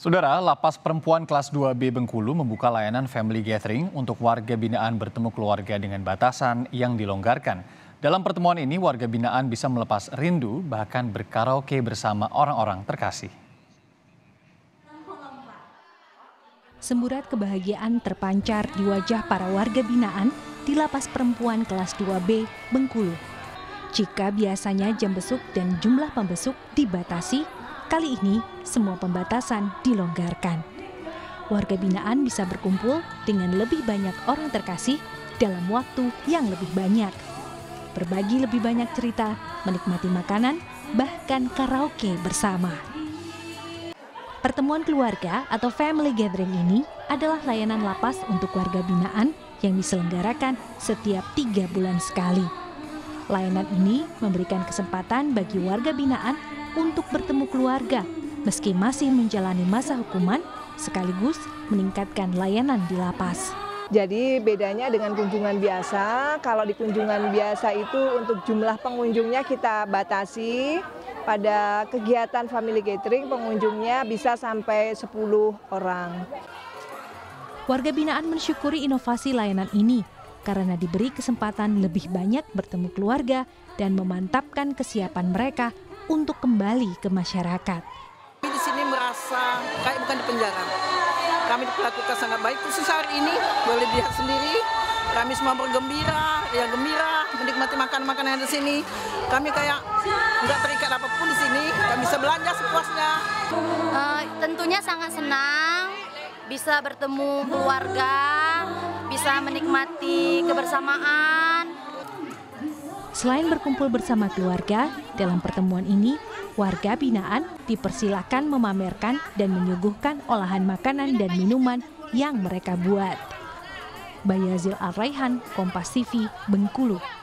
Saudara, Lapas Perempuan Kelas 2B Bengkulu membuka layanan family gathering untuk warga binaan bertemu keluarga dengan batasan yang dilonggarkan. Dalam pertemuan ini, warga binaan bisa melepas rindu bahkan berkaraoke bersama orang-orang terkasih. Semburat kebahagiaan terpancar di wajah para warga binaan di Lapas Perempuan Kelas 2B Bengkulu. Jika biasanya jam besuk dan jumlah pembesuk dibatasi, kali ini, semua pembatasan dilonggarkan. Warga binaan bisa berkumpul dengan lebih banyak orang terkasih dalam waktu yang lebih banyak. Berbagi lebih banyak cerita, menikmati makanan, bahkan karaoke bersama. Pertemuan keluarga atau family gathering ini adalah layanan lapas untuk warga binaan yang diselenggarakan setiap 3 bulan sekali. Layanan ini memberikan kesempatan bagi warga binaan untuk bertemu keluarga meski masih menjalani masa hukuman, sekaligus meningkatkan layanan di lapas. Jadi bedanya dengan kunjungan biasa, kalau di kunjungan biasa itu untuk jumlah pengunjungnya kita batasi. Pada kegiatan family gathering pengunjungnya bisa sampai 10 orang. Warga binaan mensyukuri inovasi layanan ini karena diberi kesempatan lebih banyak bertemu keluarga dan memantapkan kesiapan mereka untuk kembali ke masyarakat. Di sini merasa kayak bukan di penjara. Kami diperlakukan sangat baik, khusus hari ini boleh dilihat sendiri. Kami semua bergembira, ya gembira, menikmati makanan-makanan yang di sini. Kami kayak nggak terikat apapun di sini. Kami bisa belanja sepuasnya. Tentunya sangat senang bisa bertemu keluarga, bisa menikmati kebersamaan. Selain berkumpul bersama keluarga, dalam pertemuan ini warga binaan dipersilakan memamerkan dan menyuguhkan olahan makanan dan minuman yang mereka buat. Bayazil Ar-Raihan, Kompas TV, Bengkulu.